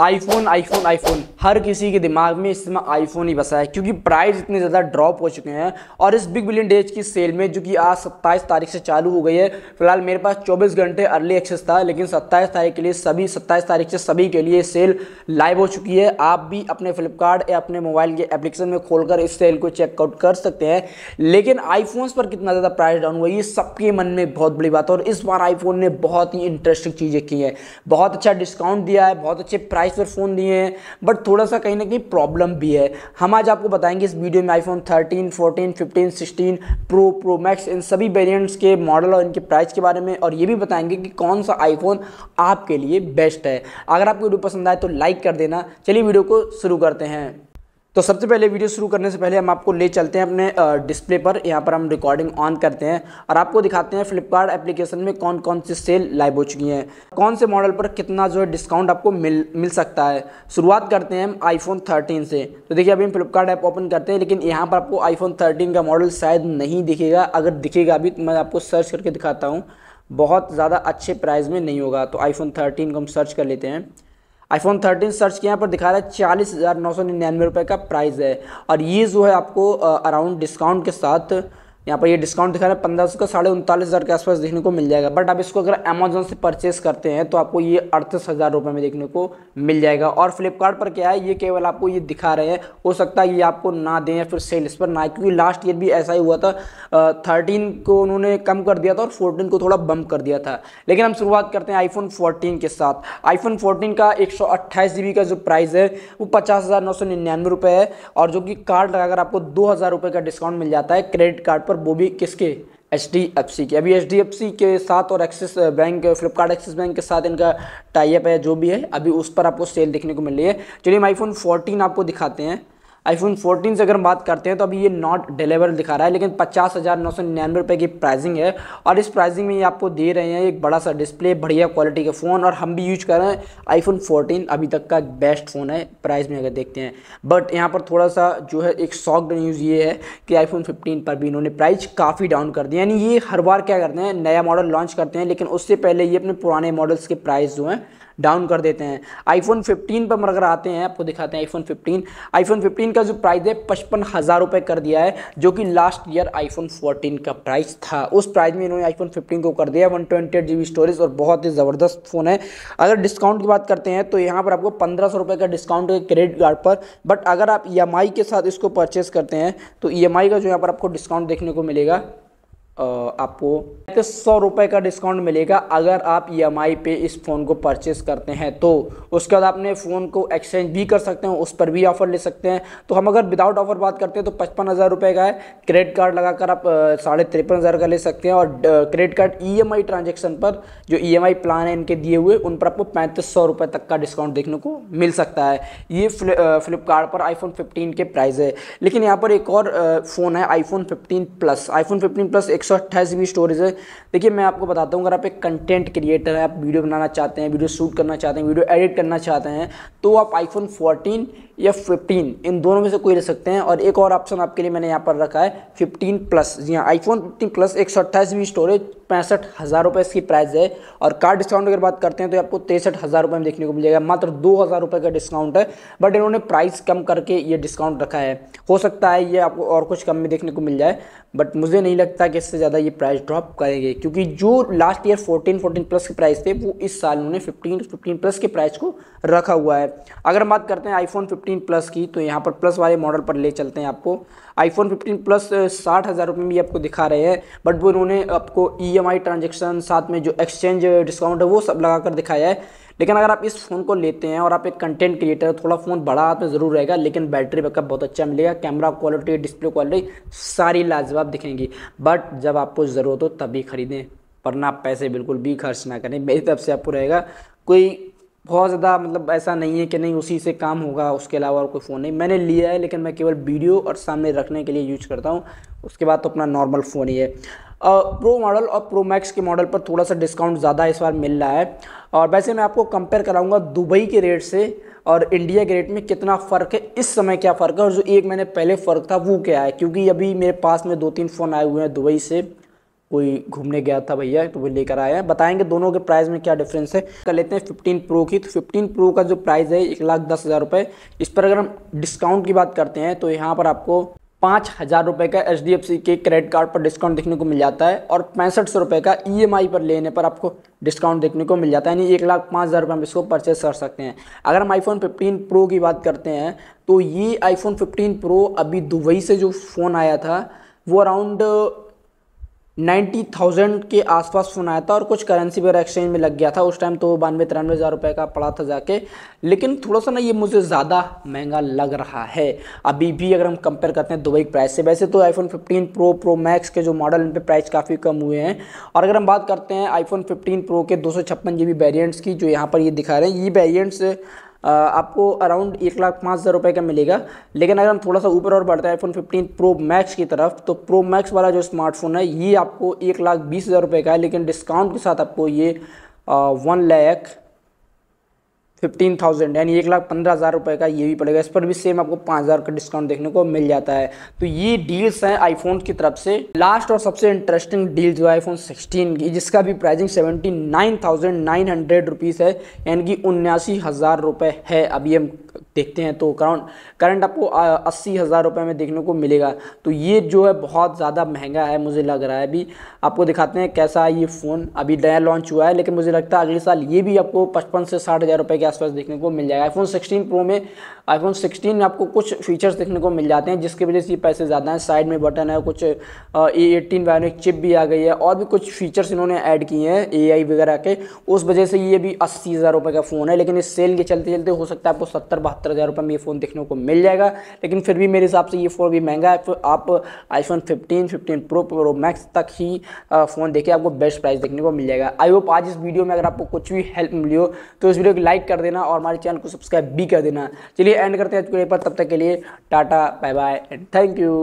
IPhone iPhone iPhone हर किसी के दिमाग में इस समय आईफोन ही बसा है, क्योंकि प्राइस इतने ज़्यादा ड्रॉप हो चुके हैं। और इस बिग बिलियन डेज की सेल में, जो कि आज 27 तारीख से चालू हो गई है, फिलहाल मेरे पास 24 घंटे अर्ली एक्सेस था, लेकिन 27 तारीख के लिए 27 तारीख से सभी के लिए सेल लाइव हो चुकी है। आप भी अपने फ्लिपकार्ट या अपने मोबाइल के एप्लीकेशन में खोलकर इस सेल को चेकआउट कर सकते हैं। लेकिन आईफोन्स पर कितना ज़्यादा प्राइस डाउन हुआ, ये सबके मन में बहुत बड़ी बात है। और इस बार आईफोन ने बहुत ही इंटरेस्टिंग चीज़ें की हैं, बहुत अच्छा डिस्काउंट दिया है, बहुत अच्छे प्राइस पर फोन दिए हैं, बट थोड़ा सा कहीं ना कहीं प्रॉब्लम भी है। हम आज आपको बताएंगे इस वीडियो में iPhone 13, 14, 15, 16 Pro, Pro Max, इन सभी वेरिएंट्स के मॉडल और इनके प्राइस के बारे में, और ये भी बताएंगे कि कौन सा iPhone आपके लिए बेस्ट है। अगर आपको वीडियो पसंद आए तो लाइक कर देना। चलिए वीडियो को शुरू करते हैं। तो सबसे पहले वीडियो शुरू करने से पहले हम आपको ले चलते हैं अपने डिस्प्ले पर। यहाँ पर हम रिकॉर्डिंग ऑन करते हैं और आपको दिखाते हैं फ्लिपकार्ट एप्लीकेशन में कौन कौन सी सेल लाइव हो चुकी हैं, कौन से मॉडल पर कितना जो है डिस्काउंट आपको मिल सकता है। शुरुआत करते हैं हम आईफोन 13 से। तो देखिए अभी हम फ्लिपकार्ट ऐप ओपन करते हैं, लेकिन यहाँ पर आपको आईफोन 13 का मॉडल शायद नहीं दिखेगा। अगर दिखेगा भी तो मैं आपको सर्च करके दिखाता हूँ, बहुत ज़्यादा अच्छे प्राइस में नहीं होगा। तो आईफोन 13 को हम सर्च कर लेते हैं। iPhone 13 सर्च किया, यहाँ पर दिखा रहा है 40,999 रुपये का प्राइस है, और ये जो है आपको अराउंड डिस्काउंट के साथ यहाँ पर ये डिस्काउंट दिखा रहा है 1500 का 39,500 के आसपास देखने को मिल जाएगा। बट आप इसको अगर Amazon से परचेस करते हैं तो आपको ये 38,000 रुपये में देखने को मिल जाएगा। और फ्लिपकार्ट पर क्या है, ये केवल आपको ये दिखा रहे हैं, हो सकता है ये आपको ना दें या फिर सेल इस पर ना, क्योंकि लास्ट ईयर भी ऐसा ही हुआ था। 13 को उन्होंने कम कर दिया था और 14 को थोड़ा बम्प कर दिया था। लेकिन हम शुरुआत करते हैं आईफोन 14 के साथ। आईफोन 14 का 128 GB का जो प्राइस है वो 50,999 रुपये है, और जो कि कार्ड लगाकर आपको 2,000 रुपये का डिस्काउंट मिल जाता है क्रेडिट कार्ड पर, वो भी किसके, HDFC के। अभी HDFC के साथ और axis bank, Flipkart axis bank के साथ इनका टाइप है जो भी है, अभी उस पर आपको सेल देखने को मिल रही है। चलिए हम आईफोन 14 आपको दिखाते हैं। iPhone 14 से अगर हम बात करते हैं तो अभी ये नॉट डिलीवर दिखा रहा है, लेकिन 50,999 रुपये की प्राइसिंग है। और इस प्राइसिंग में ये आपको दे रहे हैं एक बड़ा सा डिस्प्ले, बढ़िया क्वालिटी के फ़ोन, और हम भी यूज कर रहे हैं iPhone 14, अभी तक का बेस्ट फ़ोन है प्राइस में अगर देखते हैं। बट यहाँ पर थोड़ा सा जो है एक शॉक्ड न्यूज़ ये है कि iPhone 15 पर भी इन्होंने प्राइस काफ़ी डाउन कर दिया। यानी ये हर बार क्या करते हैं, नया मॉडल लॉन्च करते हैं, लेकिन उससे पहले ये अपने पुराने मॉडल्स के प्राइस जो हैं डाउन कर देते हैं। iPhone 15 पर अगर आते हैं, आपको दिखाते हैं iPhone 15 का जो प्राइस है 55,000 रुपये कर दिया है, जो कि लास्ट ईयर iPhone 14 का प्राइस था। उस प्राइस में इन्होंने iPhone 15 को कर दिया। 128 GB स्टोरेज और बहुत ही ज़बरदस्त फ़ोन है। अगर डिस्काउंट की बात करते हैं तो यहाँ पर आपको 1,500 रुपये का डिस्काउंट है क्रेडिट कार्ड पर, बट अगर आप EMI के साथ इसको परचेस करते हैं तो EMI का जो यहाँ पर आपको डिस्काउंट देखने को मिलेगा, आपको 300 रुपये का डिस्काउंट मिलेगा अगर आप EMI पे इस फ़ोन को परचेस करते हैं। तो उसके बाद आपने फ़ोन को एक्सचेंज भी कर सकते हैं, उस पर भी ऑफ़र ले सकते हैं। तो हम अगर विदाउट ऑफ़र बात करते हैं तो 55,000 रुपये का है, क्रेडिट कार्ड लगाकर आप 53,500 का ले सकते हैं। और क्रेडिट कार्ड EMI ट्रांजेक्शन पर जो EMI प्लान है इनके दिए हुए, उन पर आपको 3,500 रुपये तक का डिस्काउंट देखने को मिल सकता है। ये फ्लिपकार्ट पर iPhone 15 के प्राइस है। लेकिन यहाँ पर एक और फ़ोन है iPhone 15 plus. iPhone 15 plus 128 GB storage है। देखिए मैं आपको बताता हूँ, अगर आप एक कंटेंट क्रिएटर है, आप वीडियो बनाना चाहते हैं, वीडियो शूट करना चाहते हैं, वीडियो एडिट करना चाहते हैं, तो आप iPhone 14 या 15 इन दोनों में से कोई ले सकते हैं। और एक और ऑप्शन आपके लिए मैंने यहाँ पर रखा है 15 प्लस। जी हाँ, iPhone 15 प्लस 128 GB स्टोरेज 65,000 रुपये इसकी प्राइस है। और कार्ड डिस्काउंट अगर बात करते हैं तो आपको 63,000 रुपये में देखने को मिलेगा। मात्र 2,000 रुपये का डिस्काउंट है, बट इन्होंने प्राइस कम करके ये डिस्काउंट रखा है। हो सकता है ये आपको और कुछ कम में देखने को मिल जाए, बट मुझे नहीं लगता कि इससे ज़्यादा ये प्राइस ड्रॉप करेंगे, क्योंकि जो लास्ट ईयर 14 प्लस के प्राइस थे वो इस साल उन्होंने 15 प्लस के प्राइस को रखा हुआ है। अगर हम बात करते हैं iPhone 15 प्लस की, तो यहाँ पर प्लस वाले मॉडल पर ले चलते हैं आपको। iPhone 15 प्लस 60,000 रुपये में भी आपको दिखा रहे हैं, बट वो उन्होंने आपको EMI ट्रांजेक्शन साथ में जो एक्सचेंज डिस्काउंट है वो सब लगा कर दिखाया है। लेकिन अगर आप इस फ़ोन को लेते हैं और आप एक कंटेंट क्रिएटर हो, थोड़ा फ़ोन बड़ा हाथ में ज़रूर रहेगा, लेकिन बैटरी बैकअप बहुत अच्छा मिलेगा, कैमरा क्वालिटी, डिस्प्ले क्वालिटी सारी लाजवाब दिखेंगी। बट जब आपको ज़रूरत हो तभी ख़रीदें, वरना पैसे बिल्कुल भी खर्च ना करें, मेरी तरफ से आपको रहेगा। कोई बहुत ज़्यादा मतलब ऐसा नहीं है कि नहीं उसी से काम होगा, उसके अलावा और कोई फ़ोन नहीं। मैंने लिया है, लेकिन मैं केवल वीडियो और सामने रखने के लिए यूज करता हूँ, उसके बाद तो अपना नॉर्मल फ़ोन ही है। प्रो मॉडल और प्रो मैक्स के मॉडल पर थोड़ा सा डिस्काउंट ज़्यादा इस बार मिल रहा है। और वैसे मैं आपको कंपेयर कराऊंगा दुबई के रेट से और इंडिया के रेट में कितना फ़र्क है, इस समय क्या फ़र्क है, और जो एक महीने पहले फ़र्क था वो क्या है, क्योंकि अभी मेरे पास में 2-3 फ़ोन आए हुए हैं दुबई से, कोई घूमने गया था भैया तो वो लेकर आया है। बताएंगे दोनों के प्राइस में क्या डिफरेंस है। कर लेते हैं 15 प्रो की। तो 15 प्रो का जो प्राइस है 1,10,000 रुपये। इस पर अगर हम डिस्काउंट की बात करते हैं तो यहाँ पर आपको 5,000 रुपये का HDFC के क्रेडिट कार्ड पर डिस्काउंट देखने को मिल जाता है और 6500 रुपये का EMI पर लेने पर आपको डिस्काउंट देखने को मिल जाता है, यानी 1,05,000 रुपये हम इसको परचेस कर सकते हैं। अगर हम iPhone 15 Pro की बात करते हैं तो ये iPhone 15 Pro अभी दुबई से जो फ़ोन आया था वो अराउंड 90,000 के आसपास फ़ोन आया था और कुछ करेंसी वगैरह एक्सचेंज में लग गया था उस टाइम, तो 92-93 हज़ार रुपये का पड़ा था जाके। लेकिन थोड़ा सा ना ये मुझे ज़्यादा महंगा लग रहा है अभी भी अगर हम कंपेयर करते हैं दुबई के प्राइस से। वैसे तो iPhone 15 Pro, Pro Max के जो मॉडल इन पे प्राइस काफ़ी कम हुए हैं। और अगर हम बात करते हैं iPhone 15 Pro के 256 GB वेरियंट्स की, जो यहाँ पर ये दिखा रहे हैं, ये वेरियंट्स आपको अराउंड 1,05,000 रुपये का मिलेगा। लेकिन अगर हम थोड़ा सा ऊपर और बढ़ते हैं iPhone 15 Pro Max की तरफ, तो Pro Max वाला जो स्मार्टफोन है ये आपको 1,20,000 रुपये का है, लेकिन डिस्काउंट के साथ आपको ये 1,15,000 यानी 1,15,000 रुपये का ये भी पड़ेगा। इस पर भी सेम आपको 5,000 का डिस्काउंट देखने को मिल जाता है। तो ये डील्स हैं आईफोन की तरफ से। लास्ट और सबसे इंटरेस्टिंग डील जो है आईफोन 16 की, जिसका भी प्राइसिंग 79,900 रुपीज़ है, यानी कि 79,000 रुपये है। अभी हम देखते हैं तो करंट आपको 80,000 रुपये में देखने को मिलेगा। तो ये जो है बहुत ज़्यादा महंगा है मुझे लग रहा है। अभी आपको दिखाते हैं कैसा है ये फ़ोन। अभी नया लॉन्च हुआ है, लेकिन मुझे लगता है अगले साल ये भी आपको 55 से 60 हज़ार रुपये आसपास देखने को मिल जाएगा। iPhone 16 Pro में iPhone 16 में आपको कुछ फीचर्स देखने को मिल जाते हैं जिसके वजह से पैसे ज़्यादा हैं। साइड में बटन है, कुछ A17 बायोनिक चिप भी आ गई है और भी कुछ फीचर्स इन्होंने ऐड किए हैं AI वगैरह के, उस वजह से ये भी 80,000 रुपये का फ़ोन है। लेकिन इस सेल के चलते चलते हो सकता है आपको 70-72 हज़ार रुपये में ये फ़ोन देखने को मिल जाएगा। लेकिन फिर भी मेरे हिसाब से ये फ़ोन भी महंगा है। आप iPhone 15, 15 Pro, Pro Max तक ही फ़ोन देखिए, आपको बेस्ट प्राइस देखने को मिल जाएगा। आई होप आज इस वीडियो में अगर आपको कुछ भी हेल्प मिली हो तो इस वीडियो को लाइक देना और हमारे चैनल को सब्सक्राइब भी कर देना। चलिए एंड करते हैं आज के लिए पर। तब तक के लिए tata, bye bye and thank you.